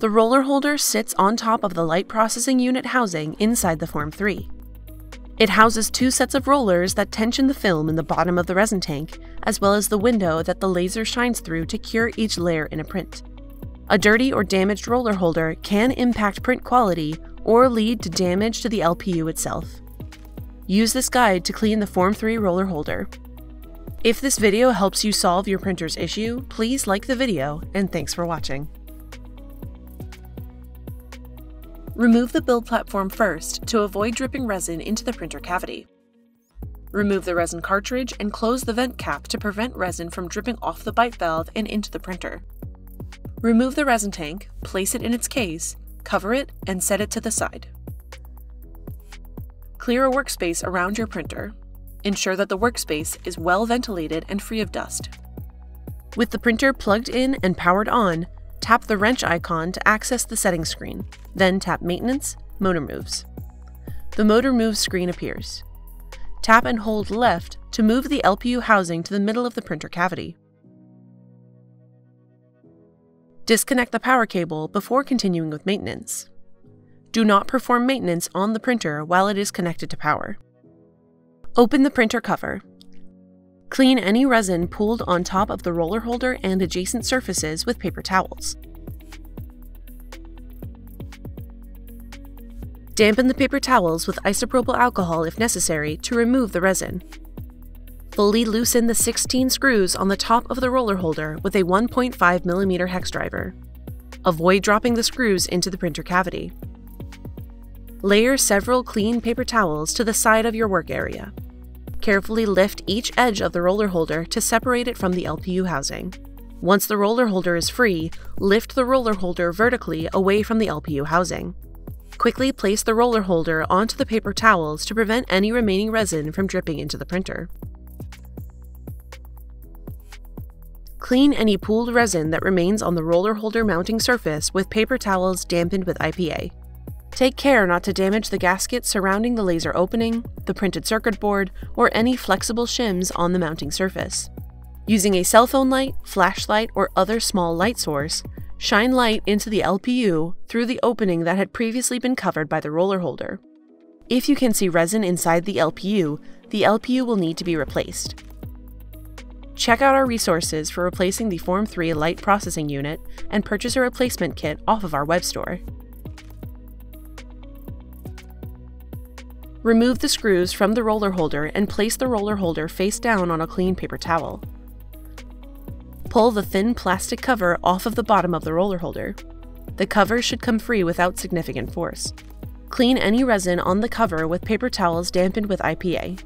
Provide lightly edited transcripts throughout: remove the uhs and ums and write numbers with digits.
The roller holder sits on top of the light processing unit housing inside the Form 3. It houses two sets of rollers that tension the film in the bottom of the resin tank, as well as the window that the laser shines through to cure each layer in a print. A dirty or damaged roller holder can impact print quality or lead to damage to the LPU itself. Use this guide to clean the Form 3 roller holder. If this video helps you solve your printer's issue, please like the video, and thanks for watching. Remove the build platform first to avoid dripping resin into the printer cavity. Remove the resin cartridge and close the vent cap to prevent resin from dripping off the bite valve and into the printer. Remove the resin tank, place it in its case, cover it, and set it to the side. Clear a workspace around your printer. Ensure that the workspace is well ventilated and free of dust. With the printer plugged in and powered on, tap the wrench icon to access the settings screen, then tap Maintenance, Motor Moves. The Motor Moves screen appears. Tap and hold left to move the LPU housing to the middle of the printer cavity. Disconnect the power cable before continuing with maintenance. Do not perform maintenance on the printer while it is connected to power. Open the printer cover. Clean any resin pooled on top of the roller holder and adjacent surfaces with paper towels. Dampen the paper towels with isopropyl alcohol if necessary to remove the resin. Fully loosen the 16 screws on the top of the roller holder with a 1.5 millimeter hex driver. Avoid dropping the screws into the printer cavity. Layer several clean paper towels to the side of your work area. Carefully lift each edge of the roller holder to separate it from the LPU housing. Once the roller holder is free, lift the roller holder vertically away from the LPU housing. Quickly place the roller holder onto the paper towels to prevent any remaining resin from dripping into the printer. Clean any pooled resin that remains on the roller holder mounting surface with paper towels dampened with IPA. Take care not to damage the gasket surrounding the laser opening, the printed circuit board, or any flexible shims on the mounting surface. Using a cell phone light, flashlight, or other small light source, shine light into the LPU through the opening that had previously been covered by the roller holder. If you can see resin inside the LPU will need to be replaced. Check out our resources for replacing the Form 3 light processing unit and purchase a replacement kit off of our web store. Remove the screws from the roller holder and place the roller holder face down on a clean paper towel. Pull the thin plastic cover off of the bottom of the roller holder. The cover should come free without significant force. Clean any resin on the cover with paper towels dampened with IPA.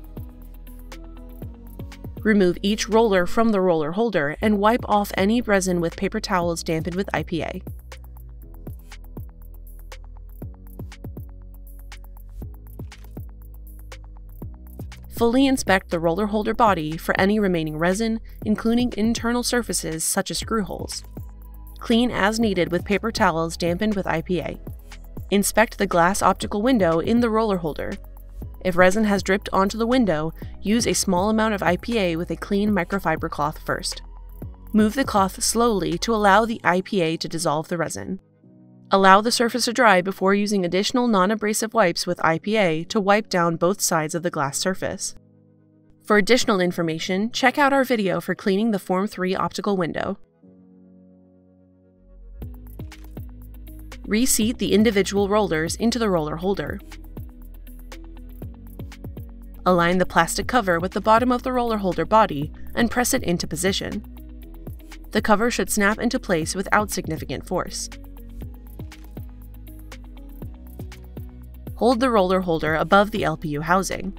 Remove each roller from the roller holder and wipe off any resin with paper towels dampened with IPA. Fully inspect the roller holder body for any remaining resin, including internal surfaces such as screw holes. Clean as needed with paper towels dampened with IPA. Inspect the glass optical window in the roller holder. If resin has dripped onto the window, use a small amount of IPA with a clean microfiber cloth first. Move the cloth slowly to allow the IPA to dissolve the resin. Allow the surface to dry before using additional non-abrasive wipes with IPA to wipe down both sides of the glass surface. For additional information, check out our video for cleaning the Form 3 optical window. Reseat the individual rollers into the roller holder. Align the plastic cover with the bottom of the roller holder body and press it into position. The cover should snap into place without significant force. Hold the roller holder above the LPU housing.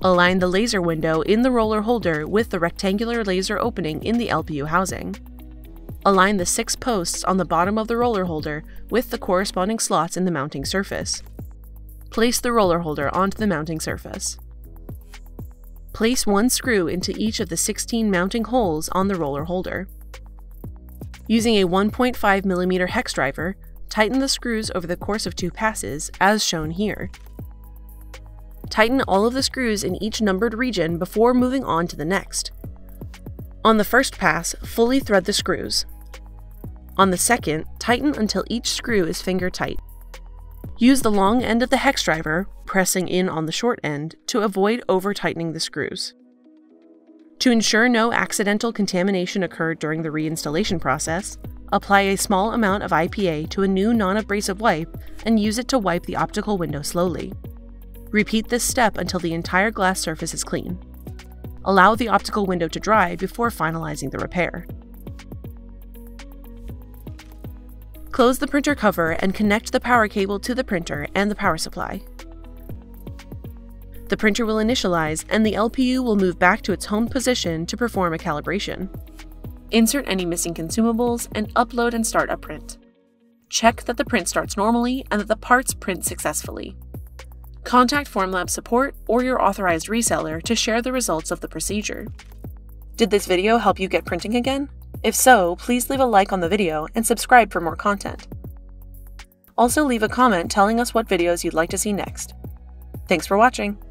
Align the laser window in the roller holder with the rectangular laser opening in the LPU housing. Align the 6 posts on the bottom of the roller holder with the corresponding slots in the mounting surface. Place the roller holder onto the mounting surface. Place one screw into each of the 16 mounting holes on the roller holder. Using a 1.5 millimeter hex driver, tighten the screws over the course of 2 passes, as shown here. Tighten all of the screws in each numbered region before moving on to the next. On the first pass, fully thread the screws. On the second, tighten until each screw is finger tight. Use the long end of the hex driver, pressing in on the short end, to avoid over-tightening the screws. To ensure no accidental contamination occurred during the reinstallation process, apply a small amount of IPA to a new non-abrasive wipe and use it to wipe the optical window slowly. Repeat this step until the entire glass surface is clean. Allow the optical window to dry before finalizing the repair. Close the printer cover and connect the power cable to the printer and the power supply. The printer will initialize and the LPU will move back to its home position to perform a calibration. Insert any missing consumables and upload and start a print. Check that the print starts normally and that the parts print successfully. Contact Formlabs support or your authorized reseller to share the results of the procedure. Did this video help you get printing again? If so, please leave a like on the video and subscribe for more content. Also leave a comment telling us what videos you'd like to see next. Thanks for watching!